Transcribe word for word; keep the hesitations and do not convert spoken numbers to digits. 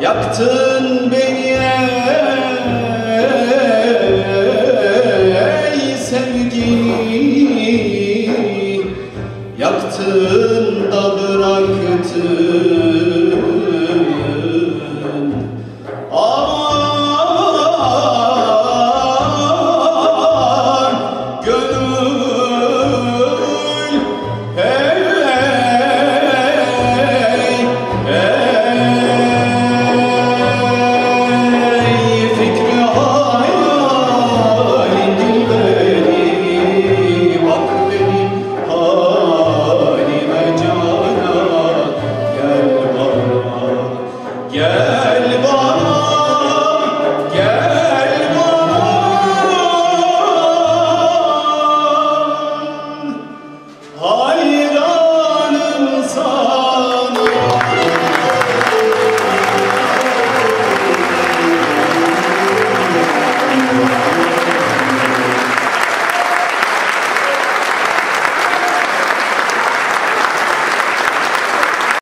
Yaktın beni.